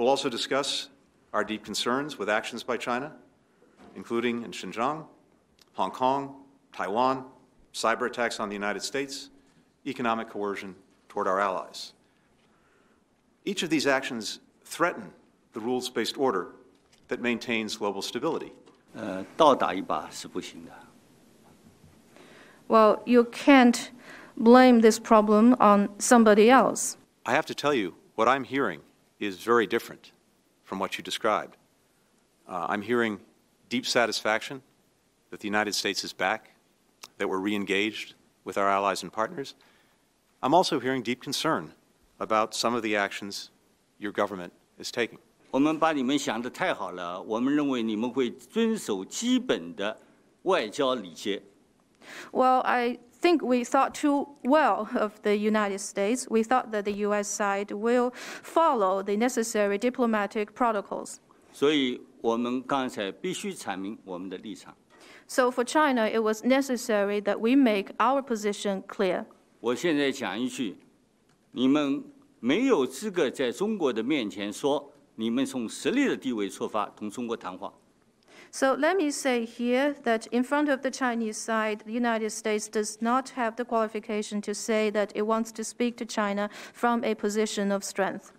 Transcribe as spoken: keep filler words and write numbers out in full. We'll also discuss our deep concerns with actions by China, including in Xinjiang, Hong Kong, Taiwan, cyber attacks on the United States, economic coercion toward our allies. Each of these actions threaten the rules-based order that maintains global stability. Well, you can't blame this problem on somebody else. I have to tell you, what I'm hearing is very different from what you described. Uh, I'm hearing deep satisfaction that the United States is back, that we're re-engaged with our allies and partners. I'm also hearing deep concern about some of the actions your government is taking. Well, I think we thought too well of the United States. We thought that the U S side will follow the necessary diplomatic protocols. So for China, it was necessary that we make our position clear. So let me say here that in front of the Chinese side, the United States does not have the qualification to say that it wants to speak to China from a position of strength.